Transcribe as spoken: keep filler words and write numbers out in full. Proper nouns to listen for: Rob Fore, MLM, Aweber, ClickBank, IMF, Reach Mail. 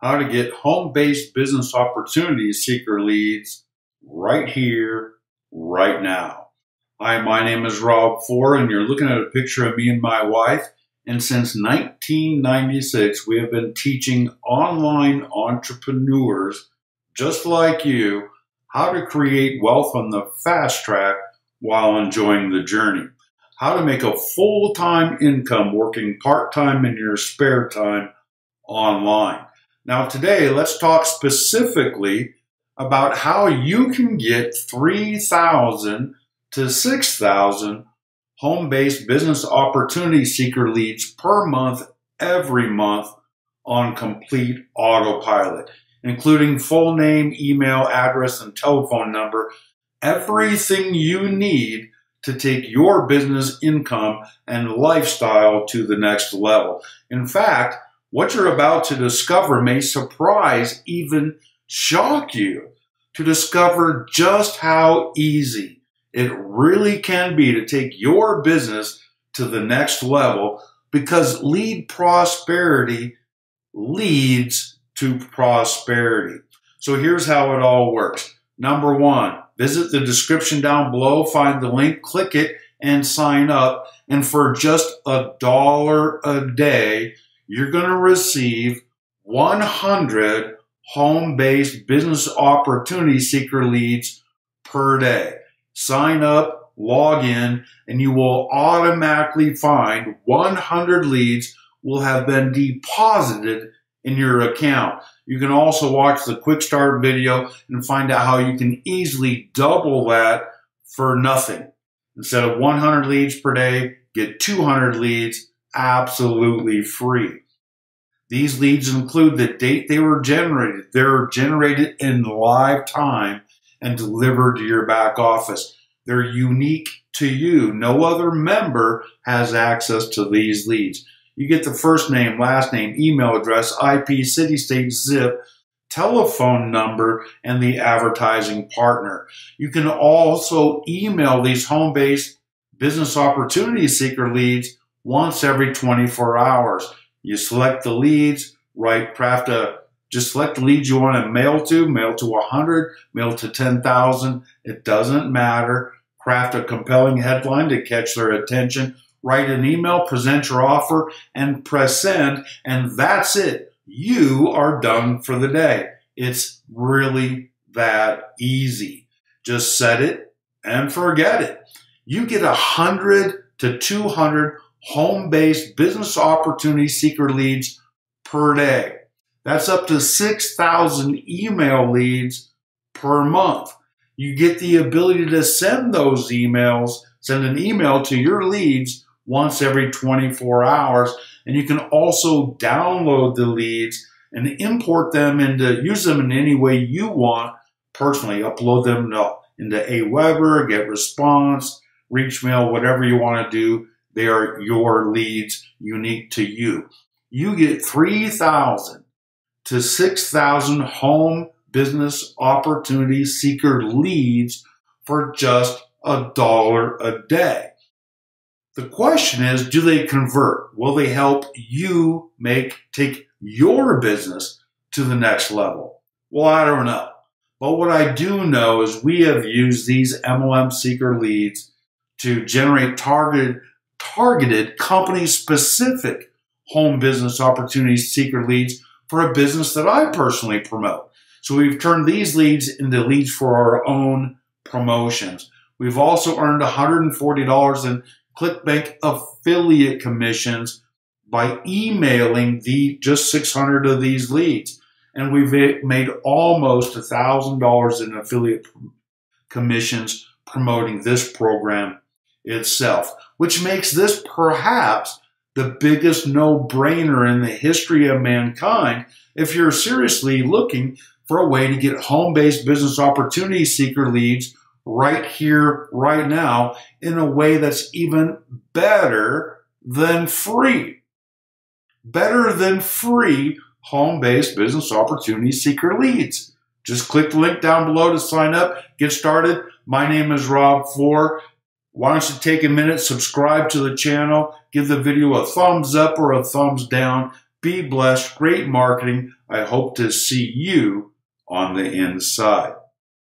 how to get home-based business opportunities seeker leads right here, right now. Hi, my name is Rob Fore, and you're looking at a picture of me and my wife. And since nineteen ninety-six, we have been teaching online entrepreneurs just like you how to create wealth on the fast track while enjoying the journey, how to make a full-time income working part-time in your spare time online. Now today, let's talk specifically about how you can get three thousand to six thousand home-based business opportunity seeker leads per month every month on complete autopilot, including full name, email address, and telephone number, everything you need to take your business income and lifestyle to the next level. In fact, what you're about to discover may surprise, even shock you, to discover just how easy it really can be to take your business to the next level, because lead prosperity leads to prosperity. So here's how it all works. Number one, visit the description down below, find the link, click it, and sign up. And for just a dollar a day, you're going to receive one hundred home-based business opportunity seeker leads per day. Sign up, log in, and you will automatically find one hundred leads will have been deposited in your account. You can also watch the quick start video and find out how you can easily double that for nothing. Instead of one hundred leads per day, get two hundred leads absolutely free. These leads include the date they were generated. They're generated in live time and delivered to your back office. They're unique to you. No other member has access to these leads. You get the first name, last name, email address, I P, city, state, zip, telephone number, and the advertising partner. You can also email these home-based business opportunity seeker leads once every twenty-four hours. You select the leads, right? Craft a, just select the leads you want to mail to, mail to one hundred, mail to ten thousand. It doesn't matter. Craft a compelling headline to catch their attention. Write an email, present your offer, and press send, and that's it. You are done for the day. It's really that easy. Just set it and forget it. You get one hundred to two hundred home-based business opportunity seeker leads per day. That's up to six thousand email leads per month. You get the ability to send those emails, send an email to your leads once every twenty-four hours, and you can also download the leads and import them and use them in any way you want personally. Upload them to, into Aweber, GetResponse, Reach Mail, whatever you want to do. They are your leads, unique to you. You get three thousand to six thousand home business opportunity seeker leads for just a dollar a day. The question is, do they convert? Will they help you make take your business to the next level? Well, I don't know. But what I do know is we have used these M L M seeker leads to generate targeted, targeted company-specific home business opportunity seeker leads for a business that I personally promote. So we've turned these leads into leads for our own promotions. We've also earned one hundred forty dollars in ClickBank affiliate commissions by emailing the just six hundred of these leads. And we've made almost one thousand dollars in affiliate commissions promoting this program itself, which makes this perhaps the biggest no-brainer in the history of mankind if you're seriously looking for a way to get home-based business opportunity seeker leads right here, right now, in a way that's even better than free. Better than free home-based business opportunity seeker leads. Just click the link down below to sign up, get started. My name is Rob Fore. Why don't you take a minute, subscribe to the channel, give the video a thumbs up or a thumbs down, Be blessed. Great marketing. I hope to see you on the inside.